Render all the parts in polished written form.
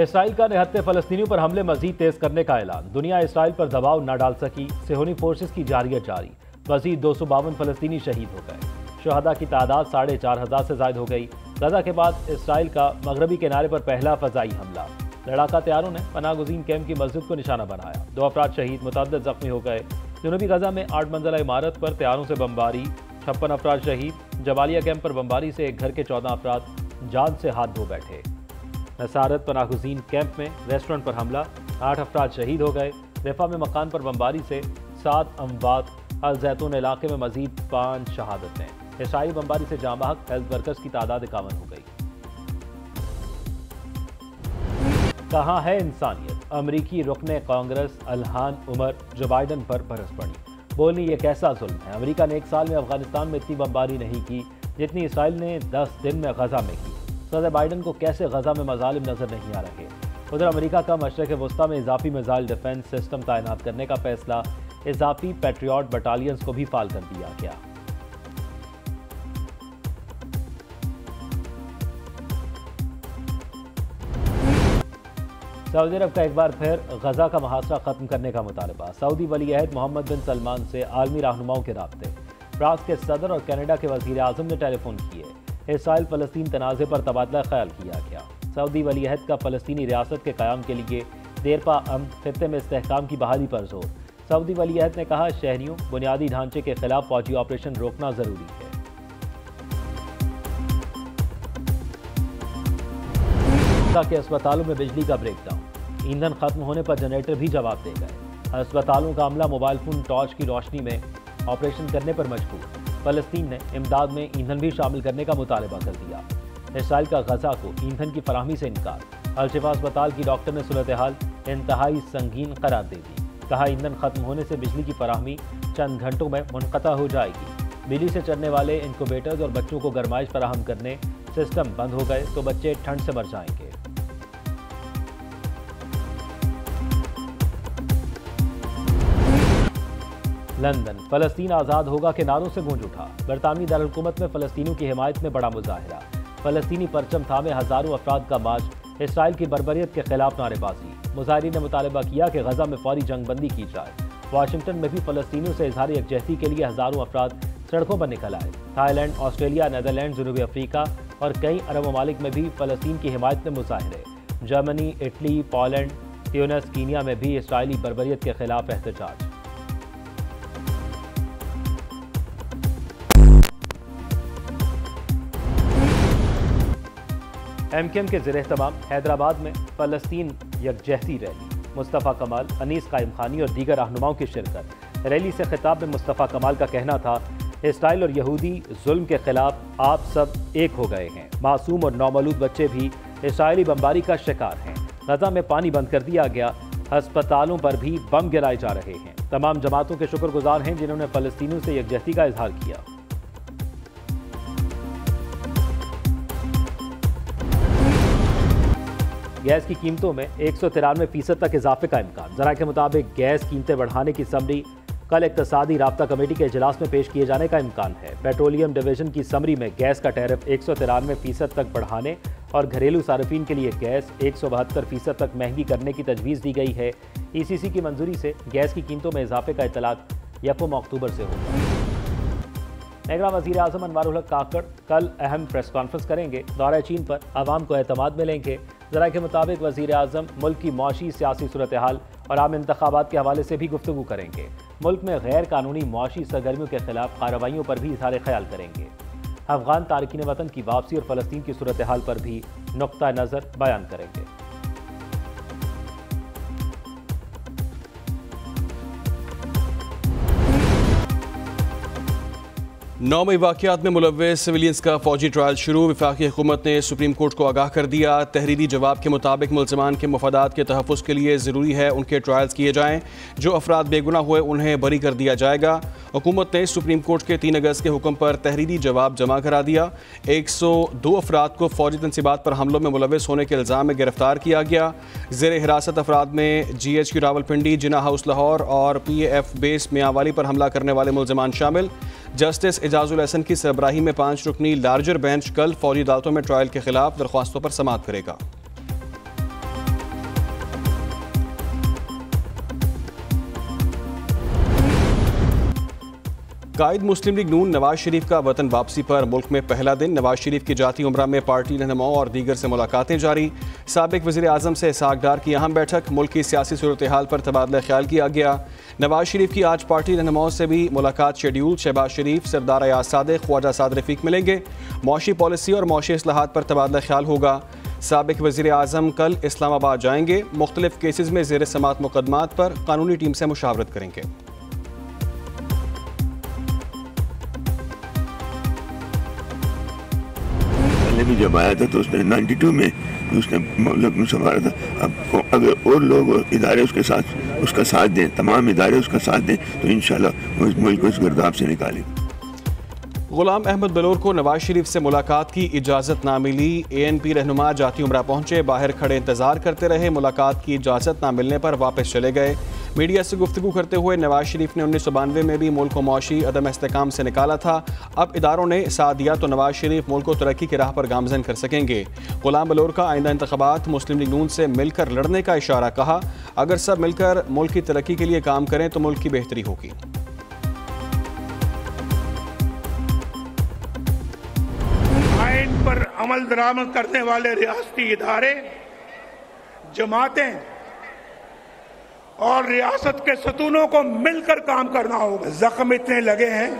Israel का निहत्थे फलस्तीनियों पर हमले मजीद तेज करने का ऐलान। दुनिया इसराइल पर दबाव न डाल सकी, सिहोनी फोर्सेस की जारियत जारी। मजीद 252 फलस्तीनी शहीद हो गए। शहदा की तादाद 4,500 से जायद हो गई। गजा के बाद इसराइल का मगरबी किनारे पर पहला फजाई हमला। लड़ाका तैयारों ने पनागुजीन कैंप की मस्जिद को निशाना बनाया। 2 अफराद शहीद, मुतअद्दिद जख्मी हो गए। जनूबी गजा में 8 मंजिला इमारत पर तैयारों से बमबारी, 56 अफराद शहीद। जबालिया कैंप पर बमबारी से एक घर के 14 अफराद जान से हाथ धो बैठे। नसारत पनागुजीन कैंप में रेस्टोरेंट पर हमला, 8 अफराद शहीद हो गए। रिफा में मकान पर बमबारी से 7 अमवात। अल जैतून इलाके में मजीद 5 शहादतें। इसराइली बमबारी से जाँ महक हेल्थ वर्कर्स की तादाद 51 हो गई। कहाँ है इंसानियत? अमरीकी रुकने कांग्रेस इल्हान उमर जो बाइडन पर बरस पड़ी। बोली, ये कैसा जुल्म है? अमरीका ने एक साल में अफगानिस्तान में इतनी बमबारी नहीं की जितनी इसराइल ने 10 दिन में गजा में की। सदर बाइडन को कैसे गजा में मजालिम नजर नहीं आ रहे? उधर अमेरिका का मशरक़ वस्ता में इजाफी मिसाइल डिफेंस सिस्टम तैनात करने का फैसला। इजाफी पैट्रियट बटालियंस को भी फाल कर दिया गया। सऊदी अरब का एक बार फिर गजा का मुहासरा खत्म करने का मुतालबा। सऊदी वली अहद मोहम्मद बिन सलमान से आलमी रहनुमाओं के राब्ते। फ्रांस के सदर और कनाडा के वजीर आजम ने टेलीफोन किए। इसराइल फ़लस्तीन तनाज़े पर तबादला ख्याल किया गया। सऊदी वलीअहद का फ़लस्तीनी रियासत के क़याम के लिए देरपा अमन, खित्ते में इस्तेहकाम की बहाली पर जोर। सऊदी वलीअहद ने कहा, शहरियों, बुनियादी ढांचे के खिलाफ फौजी ऑपरेशन रोकना ज़रूरी है। के अस्पतालों में बिजली का ब्रेकडाउन, ईंधन खत्म होने पर जनरेटर भी जवाब दे गए। अस्पतालों का अमला मोबाइल फ़ोन टॉर्च की रोशनी में ऑपरेशन करने पर मजबूर। फ़लस्तीन ने इमदाद में ईंधन भी शामिल करने का मुतालबा कर दिया। इसराइल का गजा को ईंधन की फराहमी से इनकार। अल-शिफा अस्पताल की डॉक्टर ने सूरत हाल इंतहाई संगीन करार दे दी। कहा, ईंधन खत्म होने से बिजली की फराहमी चंद घंटों में मुनक़ता हो जाएगी। बिजली से चलने वाले इनक्यूबेटर्स और बच्चों को गरमाइश फराहम करने सिस्टम बंद हो गए तो बच्चे ठंड से मर जाएंगे। लंदन, फ़लस्तीन आज़ाद होगा के नारों से गूंज उठा। बरतानवी दारकूमत में फ़लस्तीनियों की हिमायत में बड़ा मुजाहिरा। फ़लस्तीनी परचम थामे हज़ारों अफराद का मार्च। इसराइल की बर्बरियत के खिलाफ नारेबाजी। मुजाहिरीन ने मुतालबा किया कि गजा में फौरी जंग बंदी की जाए। वाशिंगटन में भी फ़लस्तीनियों से इजहार यकजहती के लिए हज़ारों अफराद सड़कों पर निकल आए। थाईलैंड, ऑस्ट्रेलिया, नीदरलैंड, जनूबी अफ्रीका और कई अरब ममालिक में भी फ़लस्तीन की हिमायत में मुजाहरे। Germany, Italy, Poland, Tunis, Kenya में भी इसराइली बर्बरियत के खिलाफ एहतजाज। एमकेएम के ज़िरे तमाम हैदराबाद में फ़लस्तीन यकजहती रैली। मुस्तफ़ा कमाल, अनीस काइमखानी और दीगर रहनुमाओं की शिरकत। रैली से खिताब में मुस्तफ़ा कमाल का कहना था, इसराइल और यहूदी जुल्म के खिलाफ आप सब एक हो गए हैं। मासूम और नौमौलूद बच्चे भी इसराइली बमबारी का शिकार हैं। गजा में पानी बंद कर दिया गया। अस्पतालों पर भी बम गिराए जा रहे हैं। तमाम जमातों के शुक्रगुजार हैं जिन्होंने फ़लस्तीनियों से यकजहती का इजहार किया। गैस की कीमतों में 193% तक इजाफे का इम्कान। जरा के मुताबिक गैस कीमतें बढ़ाने की समरी कल इक्तसादी राब्ता कमेटी के इजलास में पेश किए जाने का इम्कान है। पेट्रोलियम डिवीजन की समरी में गैस का टैरिफ 193% तक बढ़ाने और घरेलू सार्फिन के लिए गैस 172% तक महंगी करने की तजवीज़ दी गई है। ECC की मंजूरी से गैस की कीमतों में इजाफे का इतलाक 1 अक्टूबर से होगा। नेगरा वज़ीर आज़म अनवार-उल-हक़ काकड़ कल अहम प्रेस कॉन्फ्रेंस करेंगे। दौरा चीन पर आवाम को एतमाद में लेंगे। ज़रा के मुताबिक वज़ीर आज़म मुल्क की मौशी सियासी सूरत हाल और आम इंतखाबात के हवाले से भी गुफ्तगू करेंगे। मुल्क में गैर कानूनी मौशी सरगर्मियों के खिलाफ कार्रवाइयों पर भी इज़हार ख्याल करेंगे। अफगान तारकीन वतन की वापसी और फ़लस्तीन की सूरत हाल पर भी नुक्ता नज़र बयान करेंगे। नौमई वाक़ियात में मुलव्वस सिविलियंस का फौजी ट्रायल शुरू। वफाकी हुकूमत ने सुप्रीम कोर्ट को आगाह कर दिया। तहरीरी जवाब के मुताबिक मुलजमान के मफादात के तहफ़्फ़ुज़ के लिए ज़रूरी है उनके ट्रायल्स किए जाएँ। जो अफराद बेगुनाह हुए उन्हें बरी कर दिया जाएगा। हुकूमत ने सुप्रीम कोर्ट के 3 अगस्त के हुक्म पर तहरीरी जवाब जमा करा दिया। 102 अफराद को फौजी तनसीबात पर हमलों में मुलव्वस होने के इल्ज़ाम में गिरफ्तार किया गया। ज़ेर हिरासत अफराद में GHQ रावलपिंडी, जिना हाउस लाहौर और PAF बेस मियांवाली पर हमला करने वाले मुलजमान शामिल। जस्टिस इजाजुल हसन की सरबराही में 5 रुकनी लार्जर बेंच कल फौजी अदालतों में ट्रायल के खिलाफ दरख्वास्तों पर समाअत करेगा। कायद मुस्लिम लीग नून नवाज शरीफ का वतन वापसी पर मुल्क में पहला दिन। नवाज शरीफ की जाती उमरा में पार्टी रहनुमाओं और दीगर से मुलाकातें जारी। साबिक वज़ीर आज़म से इसहाक़ डार की अहम बैठक, मुल्क की सियासी सूरत हाल पर तबादला ख्याल किया गया। नवाज शरीफ की आज पार्टी रहनुमाओं से भी मुलाकात शेड्यूल। शहबाज शरीफ, सरदार अयाज सादिक़, ख्वाजा साद रफीक मिलेंगे। मौशी पॉलिसी और मौशी इस्लाहात पर तबादला ख्याल होगा। साबिक वज़ीर आज़म कल इस्लामाबाद जाएंगे। मुख्तलिफ केसेस में ज़ेर समाअत मुकदमात पर कानूनी टीम से मुशावरत करेंगे। भी जब आया था तो उसने 92 में उसने मुल्क में संभाला था। अब अगर और लोग और इदारे उसके साथ उसका साथ दें, तमाम इदारे उसका साथ दें, तो इंशाल्लाह उस मुल्क को इस गर्दाब से निकालें। गुलाम अहमद बिलोर को नवाज शरीफ से मुलाकात की इजाज़त ना मिली। ANP रहनुमा जाती उमरा पहुँचे, बाहर खड़े इंतजार करते रहे। मुलाकात की इजाज़त ना मिलने पर वापस चले गए। मीडिया से गुफ्तगू करते हुए नवाज शरीफ ने 1992 में भी मुल्क को मौशी अदम इस्तेकाम से निकाला था। अब इदारों ने साथ दिया तो नवाज शरीफ मुल्क को तरक्की की राह पर गामजन कर सकेंगे। गुलाम बलोर का आइंदा इंतखाबात मुस्लिम लीग नून से मिलकर लड़ने का इशारा कहा। अगर सब मिलकर मुल्क की तरक्की के लिए काम करें तो मुल्क की बेहतरी होगी। आइन पर अमल दरामद करने वाले रियासती इदारे, जमातें और रियासत के सतूनों को मिलकर काम करना होगा। जख्म इतने लगे हैं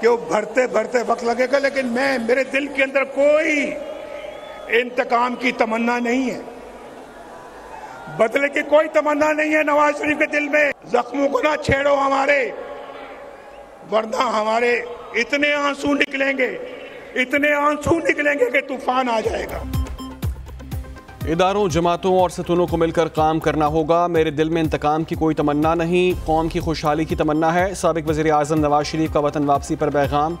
कि वो भरते भरते वक्त लगेगा, लेकिन मेरे दिल के अंदर कोई इंतकाम की तमन्ना नहीं है, बदले की कोई तमन्ना नहीं है नवाज शरीफ के दिल में। जख्मों को ना छेड़ो हमारे, वरना हमारे इतने आंसू निकलेंगे, इतने आंसू निकलेंगे कि तूफान आ जाएगा। इदारों, जमातों और सतूनों को मिलकर काम करना होगा। मेरे दिल में इंतकाम की कोई तमन्ना नहीं, कौम की खुशहाली की तमन्ना है। साबिक वज़ीर आज़म नवाज शरीफ का वतन वापसी पर पैगाम।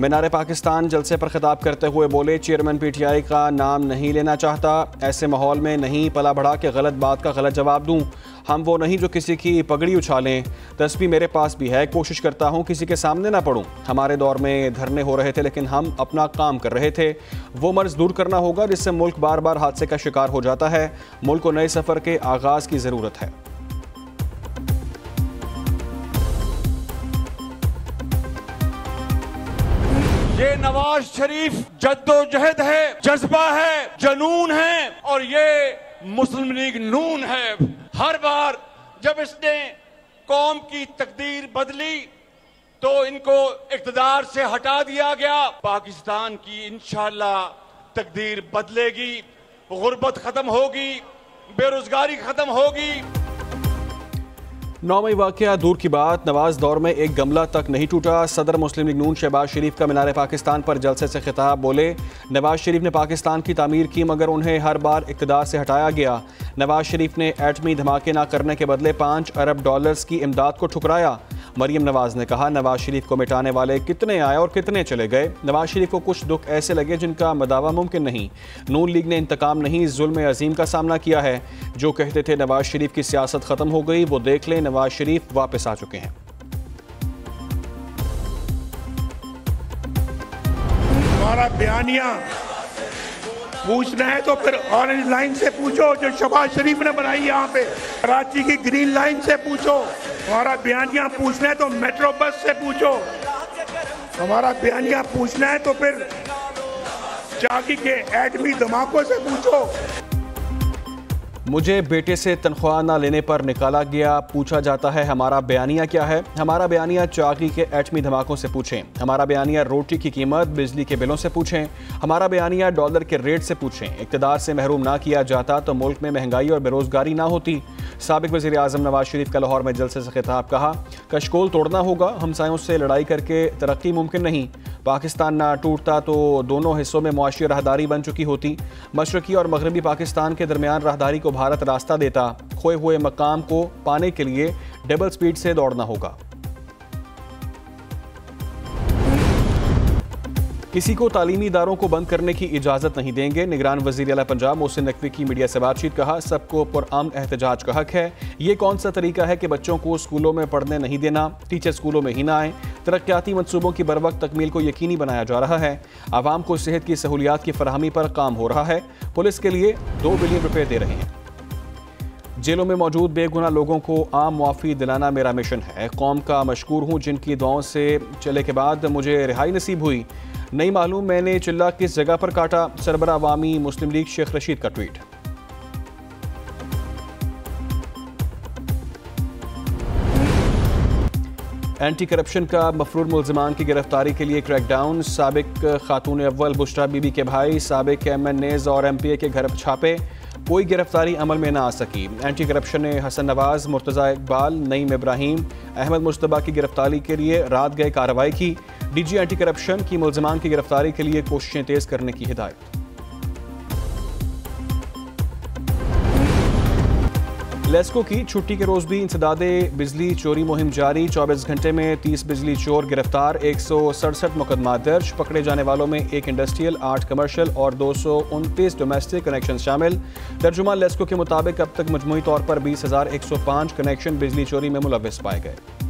मीनार-ए-पाकिस्तान जलसे पर खिताब करते हुए बोले, चेयरमैन PTI का नाम नहीं लेना चाहता। ऐसे माहौल में नहीं पला बढ़ा के गलत बात का गलत जवाब दूँ। हम वो नहीं जो किसी की पगड़ी उछालें। तस्वीर मेरे पास भी है, कोशिश करता हूँ किसी के सामने ना पड़ूँ। हमारे दौर में धरने हो रहे थे, लेकिन हम अपना काम कर रहे थे। वो मर्ज दूर करना होगा जिससे मुल्क बार बार हादसे का शिकार हो जाता है। मुल्क को नए सफ़र के आगाज़ की ज़रूरत है। ये नवाज शरीफ जद्दोजहद है, जज्बा है, जनून है, और ये मुस्लिम लीग नून है। हर बार जब इसने कौम की तकदीर बदली तो इनको इक़्तिदार से हटा दिया गया। पाकिस्तान की इंशाल्लाह तकदीर बदलेगी, गुर्बत खत्म होगी, बेरोजगारी खत्म होगी। 9 मई वाक़या दूर की बात, नवाज दौर में एक गमला तक नहीं टूटा। सदर मुस्लिम लीग नून शहबाज शरीफ का मीनार-ए-पाकिस्तान पर जलसे से खिताब। बोले, नवाज शरीफ ने पाकिस्तान की तामीर की, मगर उन्हें हर बार इक़्तिदार से हटाया गया। नवाज शरीफ ने एटमी धमाके ना करने के बदले $5 अरब की इमदाद को ठुकराया। मरियम नवाज़ ने कहा, नवाज शरीफ को मिटाने वाले कितने आए और कितने चले गए। नवाज शरीफ को कुछ दुख ऐसे लगे जिनका मदावा मुमकिन नहीं। नून लीग ने इंतकाम नहीं, जुल्म अजीम का सामना किया है। जो कहते थे नवाज शरीफ की सियासत ख़त्म हो गई, वो देख लें नवाज शरीफ वापस आ चुके हैं। हमारा बयानिया पूछना है तो फिर ऑरेंज लाइन से पूछो जो शहबाज शरीफ ने बनाई। यहाँ पे कराची की ग्रीन लाइन से पूछो। हमारा बयानिया पूछना है तो मेट्रो बस से पूछो। हमारा बयानिया पूछना है तो फिर चागी के एटमी धमाकों से पूछो। मुझे बेटे से तनख्वाह ना लेने पर निकाला गया। पूछा जाता है हमारा बयानिया क्या है। हमारा बयानिया चागी के एटमी धमाकों से पूछें। हमारा बयानिया रोटी की कीमत, बिजली के बिलों से पूछें। हमारा बयानिया डॉलर के रेट से पूछें। इक़्तिदार से महरूम ना किया जाता तो मुल्क में महंगाई और बेरोज़गारी ना होती। साबिक़ वज़ीर आज़म नवाज शरीफ का लाहौर में जलसे से खिताब। कहा, कशकोल तोड़ना होगा, हमसायों से लड़ाई करके तरक्की मुमकिन नहीं। पाकिस्तान ना टूटता तो दोनों हिस्सों में मुआशी राहदारी बन चुकी होती। मशरक़ी और मगरबी पाकिस्तान के दरमियान राहदारी को भारत रास्ता देता। खोए हुए मकाम को पाने के लिए डबल स्पीड से दौड़ना होगा। किसी को तालीमी इदारों को बंद करने की इजाज़त नहीं देंगे। निगरान वज़ीर आला पंजाब मोहसिन नकवी की मीडिया से बातचीत। कहा, सबको पुरअमन एहतजाज का हक है। ये कौन सा तरीका है कि बच्चों को स्कूलों में पढ़ने नहीं देना, टीचर स्कूलों में ही ना आए। तरक्याती मनसूबों की बरवक्त तकमील को यकीनी बनाया जा रहा है। आवाम को सेहत की सहूलियात की फरहमी पर काम हो रहा है। पुलिस के लिए 2 बिलियन रुपये दे रहे हैं। जेलों में मौजूद बेगुनाह लोगों को आम मुआफ़ी दिलाना मेरा मिशन है। कौम का मशकूर हूँ जिनकी दुआओं से चले के बाद मुझे रिहाई नसीब हुई। नहीं मालूम मैंने चिल्ला किस जगह पर काटा, सरबरा अवामी मुस्लिम लीग शेख रशीद का ट्वीट। एंटी करप्शन का मफरूर मुल्ज़िमान की गिरफ्तारी के लिए क्रैकडाउन। साबिक खातून अव्वल बुशरा बीबी के भाई साबिक MNAs और MPA के घर छापे, कोई गिरफ्तारी अमल में ना आ सकी। एंटी करप्शन ने हसन नवाज, मुर्तज़ा इकबाल, नईम इब्राहिम, अहमद मुश्तबा की गिरफ्तारी के लिए रात गए कार्रवाई की। DG एंटी करप्शन की मुल्ज़िमान की गिरफ्तारी के लिए कोशिशें तेज़ करने की हिदायत। लेस्को की छुट्टी के रोज़ भी इंसदादे बिजली चोरी मुहिम जारी। 24 घंटे में 30 बिजली चोर गिरफ्तार, 167 मुकदमा दर्ज। पकड़े जाने वालों में 1 इंडस्ट्रियल, 8 कमर्शियल और 229 डोमेस्टिक कनेक्शन शामिल। तर्जुमान लेस्को के मुताबिक अब तक मजमूई तौर पर 20,105 कनेक्शन बिजली चोरी में मुलव्वस पाए गए।